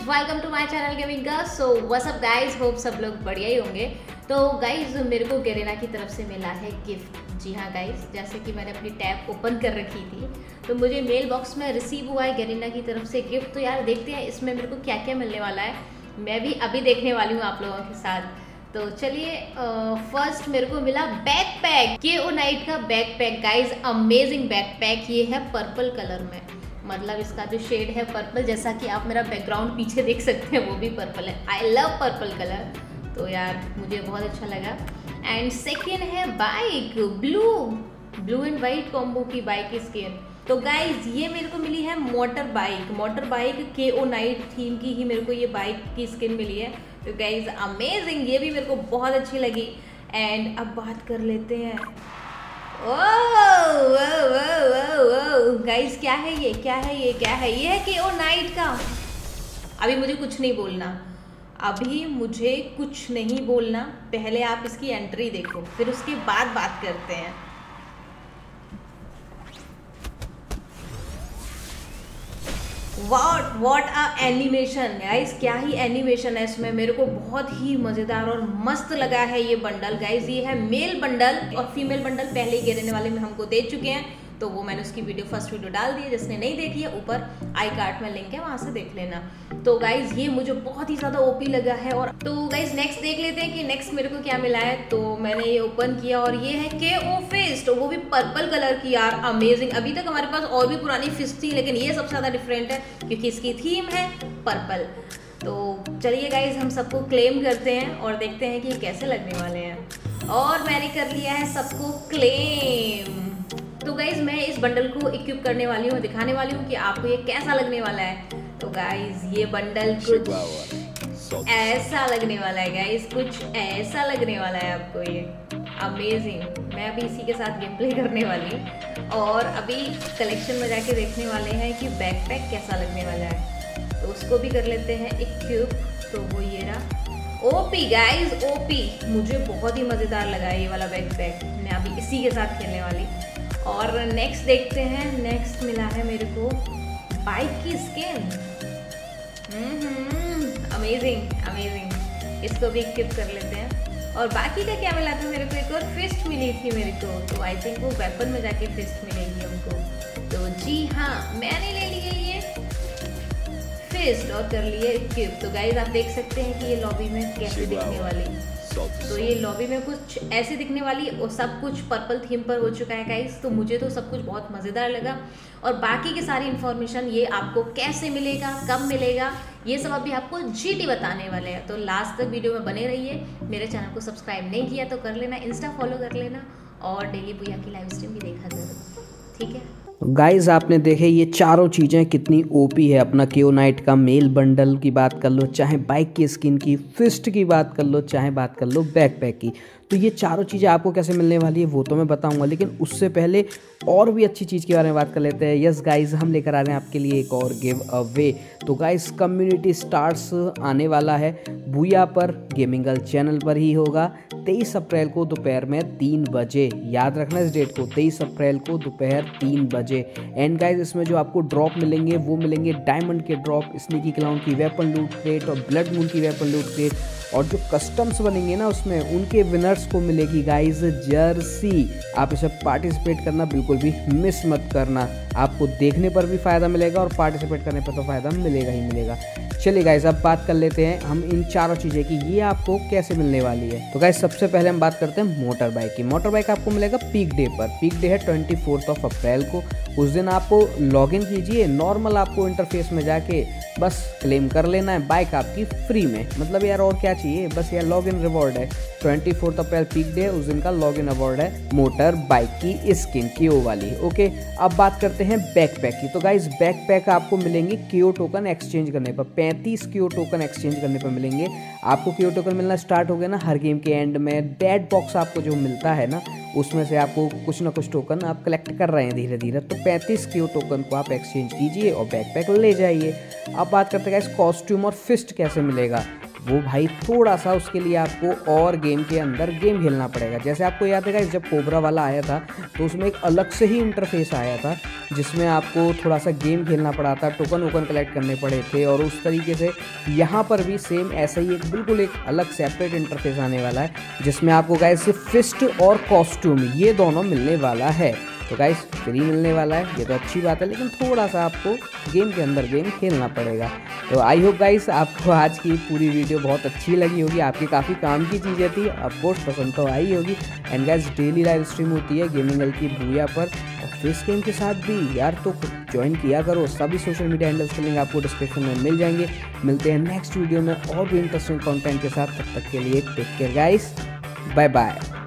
Guys welcome to my channel कबिंका। So what's up guys, hope सब लोग बढ़िया ही होंगे। तो गाइज मेरे को गरेना की तरफ से मिला है गिफ्ट। जी हाँ गाइज, जैसे कि मैंने अपनी टैब ओपन कर रखी थी तो मुझे मेल बॉक्स में रिसीव हुआ है गरेना की तरफ से गिफ्ट। तो यार देखते हैं इसमें मेरे को क्या क्या मिलने वाला है, मैं भी अभी देखने वाली हूँ आप लोगों के साथ। तो चलिए, फर्स्ट मेरे को मिला बैकपैक, केओ नाइट का बैकपैक। गाइज अमेजिंग बैकपैक, ये है पर्पल कलर में, मतलब इसका जो शेड है पर्पल, जैसा कि आप मेरा बैकग्राउंड पीछे देख सकते हैं वो भी पर्पल है। आई लव पर्पल कलर, तो यार मुझे बहुत अच्छा लगा। एंड सेकेंड है bike, blue and white combo की बाइक स्किन। तो गाइज ये मेरे को मिली है motor bike KO night theme की ही मेरे को ये बाइक की स्किन मिली है। तो गाइज अमेजिंग, ये भी मेरे को बहुत अच्छी लगी। एंड अब बात कर लेते हैं, ओह गाइज क्या है ये है केओ नाइट का। अभी मुझे कुछ नहीं बोलना, पहले आप इसकी एंट्री देखो फिर उसके बाद बात करते हैं। वॉट अ एनिमेशन गाइज, क्या ही एनिमेशन है इसमें। मेरे को बहुत ही मज़ेदार और मस्त लगा है ये बंडल। गाइज ये है मेल बंडल, और फीमेल बंडल पहले ही गिरने वाले में हमको दे चुके हैं, तो वो मैंने उसकी फर्स्ट वीडियो डाल दी है, जिसने नहीं देखी है ऊपर आई कार्ड में लिंक है, वहाँ से देख लेना। तो गाइज ये मुझे बहुत ही ज़्यादा ओपी लगा है। और तो गाइज नेक्स्ट देख लेते हैं कि नेक्स्ट मेरे को क्या मिला है। तो मैंने ये ओपन किया और ये है केओ फिस्ट, वो भी पर्पल कलर की। यार अमेजिंग, अभी तक हमारे पास और भी पुरानी फिस्ट थी, लेकिन ये सबसे ज़्यादा डिफरेंट है क्योंकि इसकी थीम है पर्पल। तो चलिए गाइज हम सबको क्लेम करते हैं और देखते हैं कि कैसे लगने वाले हैं। और मैंने कर लिया है सबको क्लेम। तो गाइज मैं इस बंडल को इक्विप करने वाली हूँ, दिखाने वाली हूँ कि आपको ये कैसा लगने वाला है। तो गाइज ये बंडल कुछ ऐसा लगने वाला है, गाइज कुछ ऐसा लगने वाला है आपको ये। अमेजिंग, मैं अभी इसी के साथ गेम प्ले करने वाली हूँ और अभी कलेक्शन में जाके देखने वाले हैं कि बैकपैक कैसा लगने वाला है। तो उसको भी कर लेते हैं इक्विप। तो वो ये रहा ओपी गाइज, ओपी मुझे बहुत ही मज़ेदार लगा ये वाला बैकपैक, मैं अभी इसी के साथ खेलने वाली। और नेक्स्ट देखते हैं, नेक्स्ट मिला है मेरे को बाइक की स्किन। अमेजिंग, इसको भी इक्विप कर लेते हैं। और बाकी का क्या मिला था मेरे को, एक और फिस्ट मिली थी मेरे को, तो आई थिंक वो वेपन में जाके फिस्ट मिलेगी हमको। तो जी हाँ, मैंने ले ली है ये फिस्ट और कर लिए इक्विप। तो गाइज आप देख सकते हैं कि ये लॉबी में कैसे दिखने वाली। तो ये लॉबी में कुछ ऐसे दिखने वाली, और सब कुछ पर्पल थीम पर हो चुका है गाइज। तो मुझे तो सब कुछ बहुत मज़ेदार लगा। और बाकी की सारी इन्फॉर्मेशन ये आपको कैसे मिलेगा, कब मिलेगा, ये सब अभी आपको GT बताने वाले हैं। तो लास्ट तक वीडियो में बने रहिए। मेरे चैनल को सब्सक्राइब नहीं किया तो कर लेना, इंस्टा फॉलो कर लेना, और डेली बूया की लाइव स्ट्रीम भी देखा जरूर, ठीक है। गाइज आपने देखे ये चारों चीज़ें कितनी ओपी है। अपना केओ नाइट का मेल बंडल की बात कर लो, चाहे बाइक की स्किन की, फिस्ट की बात कर लो, चाहे बात कर लो बैकपैक की। तो ये चारों चीज़ें आपको कैसे मिलने वाली है वो तो मैं बताऊंगा, लेकिन उससे पहले और भी अच्छी चीज़ के बारे में बात कर लेते हैं। यस गाइज़, हम लेकर आ रहे हैं आपके लिए एक और गिव अवे। तो गाइज़ कम्युनिटी स्टार्स आने वाला है बूया पर, गेमिंग गर्ल चैनल पर ही होगा 23 अप्रैल को दोपहर में 3 बजे। याद रखना इस डेट को, 23 अप्रैल को दोपहर 3 बजे। एंड गाइज इसमें जो आपको ड्रॉप मिलेंगे वो मिलेंगे डायमंड के ड्रॉप, स्नीकी क्लाउन की वेपन लूट क्रेट और ब्लड मून की वेपन लूट क्रेट। और जो कस्टम्स बनेंगे ना उसमें उनके विनर्स को मिलेगी गाइज जर्सी। आप इसे पार्टिसिपेट करना बिल्कुल भी मिस मत करना, आपको देखने पर भी फ़ायदा मिलेगा और पार्टिसिपेट करने पर तो फ़ायदा मिलेगा ही मिलेगा। चलिए गाइज अब बात कर लेते हैं हम इन चारों चीज़ें की, ये आपको कैसे मिलने वाली है। तो गाइज सबसे पहले हम बात करते हैं मोटर बाइक की। मोटर बाइक आपको मिलेगा पीक डे पर, पीक डे है 24 अप्रैल को। उस दिन आपको लॉगिन कीजिए, नॉर्मल आपको इंटरफेस में जाके बस क्लेम कर लेना है, बाइक आपकी फ्री में। मतलब यार और क्या चाहिए, बस यार लॉगिन रिवॉर्ड है। 24 अप्रैल पीक डे, उस दिन का लॉगिन अवॉर्ड है मोटर बाइक की स्किन केओ वाली। ओके, अब बात करते हैं बैकपैक की। तो गाइज बैकपैक आपको मिलेंगे केओ टोकन एक्सचेंज करने पर, 35 केओ टोकन एक्सचेंज करने पर मिलेंगे आपको। केओ टोकन मिलना स्टार्ट हो गया ना हर गेम के एंड में, डेड बॉक्स आपको जो मिलता है ना उसमें से आपको कुछ ना कुछ टोकन आप कलेक्ट कर रहे हैं धीरे धीरे। तो 35 केओ टोकन को आप एक्सचेंज कीजिए और बैकपैक ले जाइए। अब बात करते हैं गाइस कॉस्ट्यूम और फिस्ट कैसे मिलेगा। वो भाई थोड़ा सा उसके लिए आपको और गेम के अंदर गेम खेलना पड़ेगा। जैसे आपको याद है गाइस, जब कोबरा वाला आया था तो उसमें एक अलग से ही इंटरफेस आया था जिसमें आपको थोड़ा सा गेम खेलना पड़ा था, टोकन वोकन कलेक्ट करने पड़े थे, और उस तरीके से यहाँ पर भी सेम ऐसा ही एक बिल्कुल एक अलग सेपरेट इंटरफेस आने वाला है जिसमें आपको गाइस फिस्ट और कॉस्ट्यूम ये दोनों मिलने वाला है। तो गाइस फ्री मिलने वाला है, ये तो अच्छी बात है, लेकिन थोड़ा सा आपको गेम के अंदर गेम खेलना पड़ेगा। तो आई होप गाइस आपको आज की पूरी वीडियो बहुत अच्छी लगी होगी, आपकी काफ़ी काम की चीज़ें थी, ऑफकोर्स पसंद तो आई होगी। And guys daily live stream होती है गेमिंग एल की बूया पर और फेस गेम के साथ भी यार, तो ज्वाइन किया करो। सभी सोशल मीडिया हैंडल्स के लिंक आपको डिस्क्रिप्शन में मिल जाएंगे। मिलते हैं नेक्स्ट वीडियो में और भी इंटरेस्टिंग कॉन्टेंट के साथ, तब तक के लिए take care guys, bye bye.